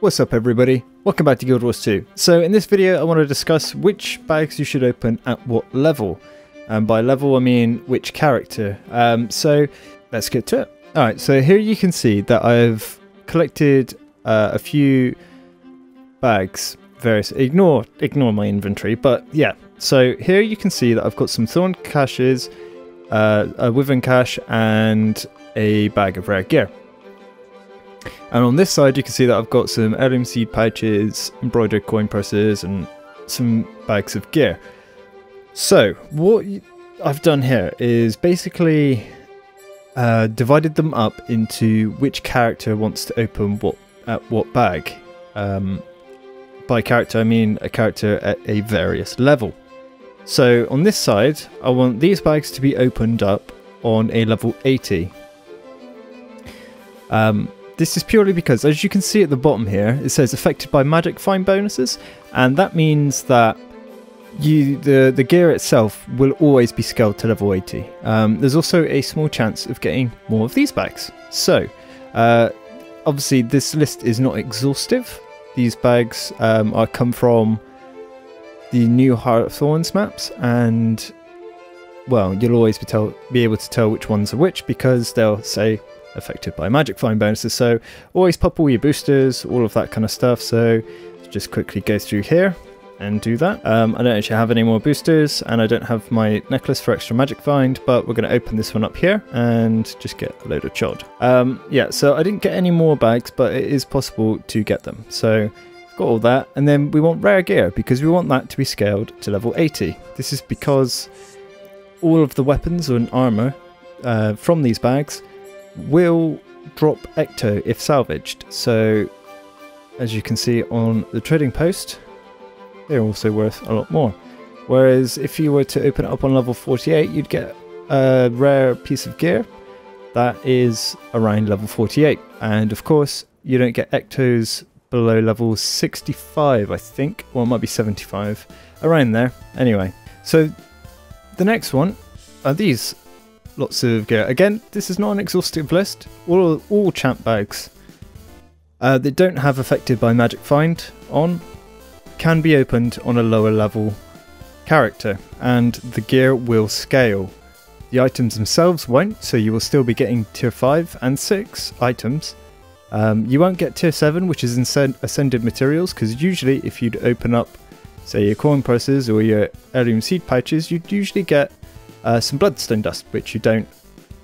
What's up everybody, welcome back to Guild Wars 2. So in this video I want to discuss which bags you should open at what level. And by level I mean which character. So let's get to it. Alright, so here you can see that I've collected a few bags. Various, ignore my inventory, but yeah. So here you can see that I've got some Thorn Caches, a Wyvern Cache and a bag of rare gear. And on this side you can see that I've got some heirloom seed pouches, embroidered coin purses and some bags of gear. So what I've done here is basically divided them up into which character wants to open what at what bag. By character I mean a character at a various level. So on this side I want these bags to be opened up on a level 80. This is purely because, as you can see at the bottom here, it says affected by magic find bonuses, and that means that the gear itself will always be scaled to level 80. There's also a small chance of getting more of these bags. So obviously this list is not exhaustive. These bags are come from the new Heart of Thorns maps, and well, you'll always be able to tell which ones are which because they'll say affected by magic find bonuses, so always pop all your boosters, all of that kind of stuff. So just quickly go through here and do that. I don't actually have any more boosters and I don't have my necklace for extra magic find, but we're going to open this one up here and just get a load of chod. Yeah, so I didn't get any more bags, but it is possible to get them. So I've got all that, and then we want rare gear because we want that to be scaled to level 80. This is because all of the weapons and armor from these bags will drop ecto if salvaged. So as you can see on the trading post, they're also worth a lot more, whereas if you were to open it up on level 48 you'd get a rare piece of gear that is around level 48, and of course you don't get ectos below level 65, I think, or it might be 75, around there anyway. So the next one are these lots of gear. Again, this is not an exhaustive list. All champ bags that don't have affected by magic find on can be opened on a lower level character, and the gear will scale. The items themselves won't, so you will still be getting tier 5 and 6 items. You won't get tier 7, which is ascended materials, because usually if you'd open up say your coin purses or your heirloom seed pouches, you'd usually get some bloodstone dust, which you don't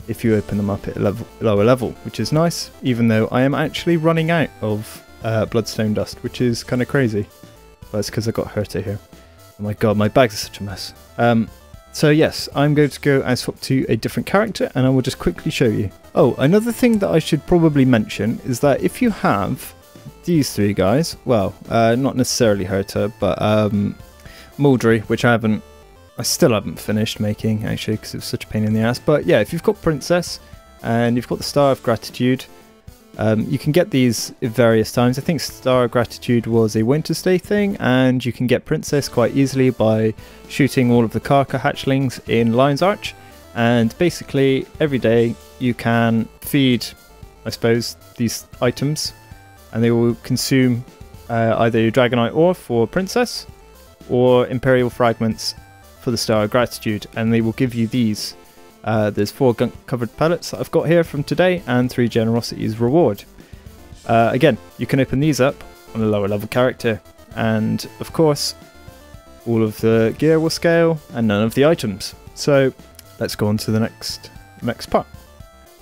if you open them up at a lower level, which is nice, even though I am actually running out of bloodstone dust, which is kind of crazy. But it's because I got Herta here. Oh my god, my bags are such a mess. So yes, I'm going to go and swap to a different character, and I will just quickly show you. Oh, another thing that I should probably mention is that if you have these three guys, well, not necessarily Herta, but Maldry, which I still haven't finished making actually because it's such a pain in the ass, but yeah, if you've got Princess and you've got the Star of Gratitude, you can get these at various times. I think Star of Gratitude was a Winter's Day thing, and you can get Princess quite easily by shooting all of the Karka hatchlings in Lion's Arch, and basically every day you can feed, I suppose, these items, and they will consume either your Dragonite Ore for Princess or Imperial Fragments for the Star of Gratitude, and they will give you these. There's 4 gunk covered pellets that I've got here from today, and 3 generosities reward. Again, you can open these up on a lower level character, and of course all of the gear will scale and none of the items. So let's go on to the next part.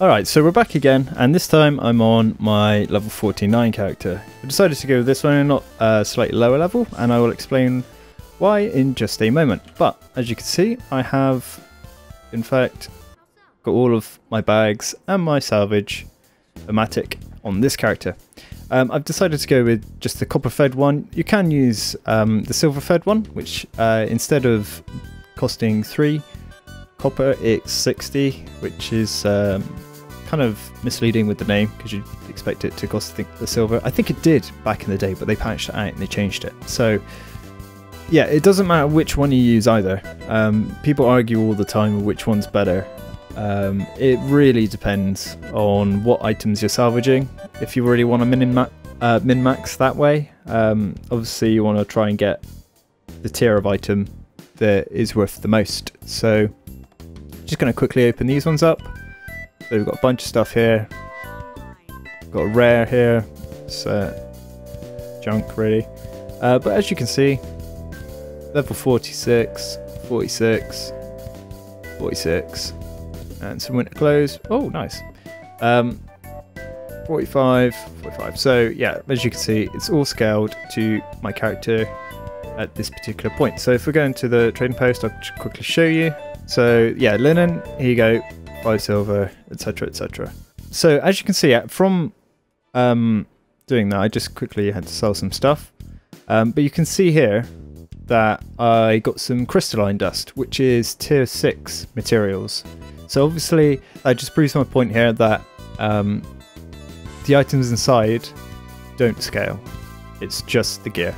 Alright, so we're back again, and this time I'm on my level 49 character. I decided to go with this one and not slightly lower level, and I will explain why in just a moment. But as you can see, I have in fact got all of my bags and my salvage-o-matic on this character. I've decided to go with just the copper-fed one. You can use the silver-fed one, which instead of costing 3 copper it's 60, which is kind of misleading with the name because you'd expect it to cost the silver. I think it did back in the day, but they patched it out and they changed it. So yeah, it doesn't matter which one you use either. People argue all the time which one's better. It really depends on what items you're salvaging if you really want to min-max that way. Obviously you want to try and get the tier of item that is worth the most. So just going to quickly open these ones up. So we've got a bunch of stuff here. We've got a rare here. It's junk really. But as you can see, level 46, 46, 46, and some winter clothes. Oh, nice. 45, 45. So yeah, as you can see, it's all scaled to my character at this particular point. So if we're going to the trading post, I'll just quickly show you. So yeah, linen, here you go, 5 silver, etc, etc. So as you can see, from doing that, I just quickly had to sell some stuff. But you can see here that I got some crystalline dust, which is tier 6 materials. So obviously, that just proves my point here that the items inside don't scale. It's just the gear,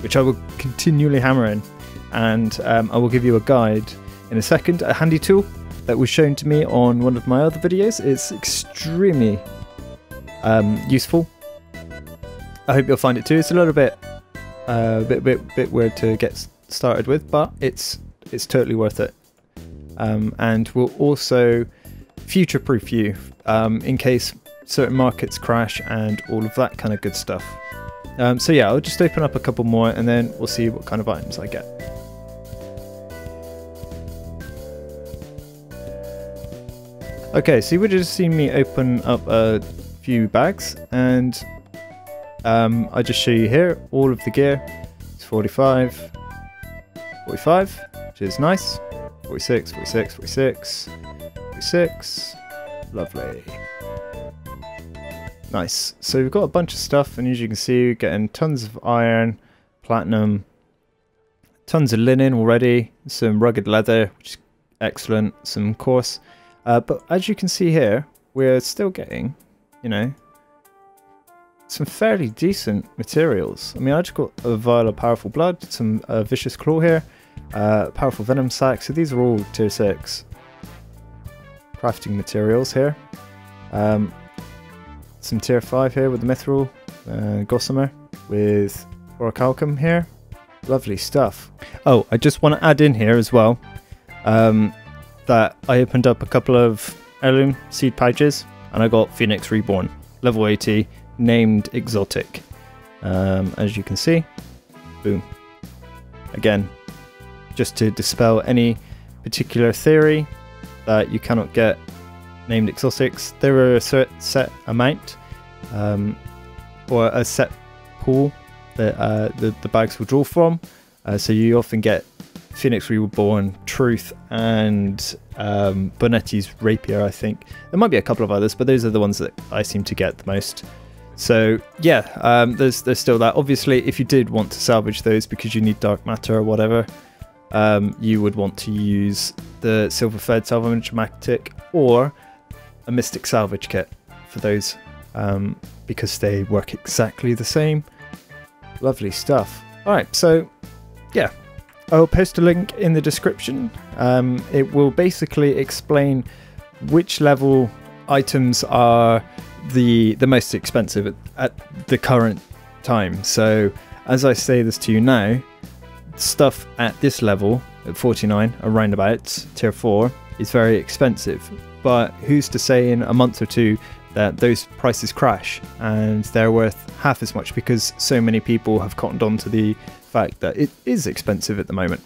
which I will continually hammer in. And I will give you a guide in a second, a handy tool that was shown to me on one of my other videos. It's extremely useful. I hope you'll find it too. It's a little bit bit weird to get started with, but it's totally worth it, and will also future-proof you in case certain markets crash and all of that kind of good stuff. So yeah, I'll just open up a couple more and then we'll see what kind of items I get. Okay, so you would have just seen me open up a few bags, and I just show you here all of the gear. It's 45, 45, which is nice. 46, 46, 46, 46, lovely. Nice. So we've got a bunch of stuff, and as you can see, we're getting tons of iron, platinum, tons of linen already, some rugged leather, which is excellent, some coarse. But as you can see here, we're still getting, you know, some fairly decent materials. I mean, I just got a vial of powerful blood, some vicious claw here, powerful venom sac. So these are all tier 6 crafting materials here. Some tier 5 here with the mithril, gossamer with orichalcum here. Lovely stuff. Oh, I just want to add in here as well that I opened up a couple of heirloom seed pouches and I got Phoenix Reborn, level 80. Named exotic, as you can see. Boom. Again, just to dispel any particular theory that you cannot get named exotics. There are a set amount or a set pool that the bags will draw from, so you often get Phoenix Reborn, Truth, and Bonetti's Rapier, I think. There might be a couple of others, but those are the ones that I seem to get the most. So yeah, there's still that. Obviously, if you did want to salvage those because you need dark matter or whatever, you would want to use the silver-fed salvage-o-matic or a mystic salvage kit for those, because they work exactly the same. Lovely stuff. All right, so yeah, I'll post a link in the description. It will basically explain which level items are the most expensive at the current time. So as I say this to you now, stuff at this level at 49 around about tier 4 is very expensive, but who's to say in a month or two that those prices crash and they're worth half as much, because so many people have cottoned on to the fact that it is expensive at the moment,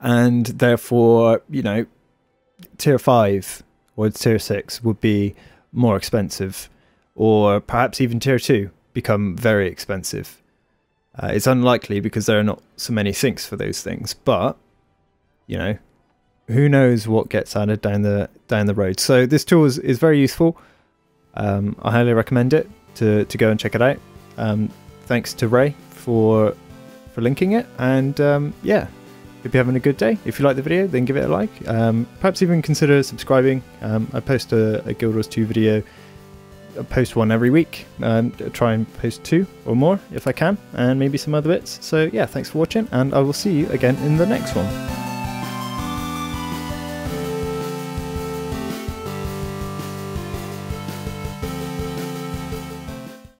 and therefore, you know, tier 5 or tier 6 would be more expensive, or perhaps even tier 2 become very expensive. It's unlikely because there are not so many sinks for those things, but you know, who knows what gets added down the road. So this tool is very useful. I highly recommend it to go and check it out. Thanks to Ray for linking it, and yeah, hope you're having a good day. If you like the video, then give it a like. Perhaps even consider subscribing. I post a Guild Wars 2 video. I post one every week. Try and post 2 or more if I can, and maybe some other bits. So yeah, thanks for watching, and I will see you again in the next one.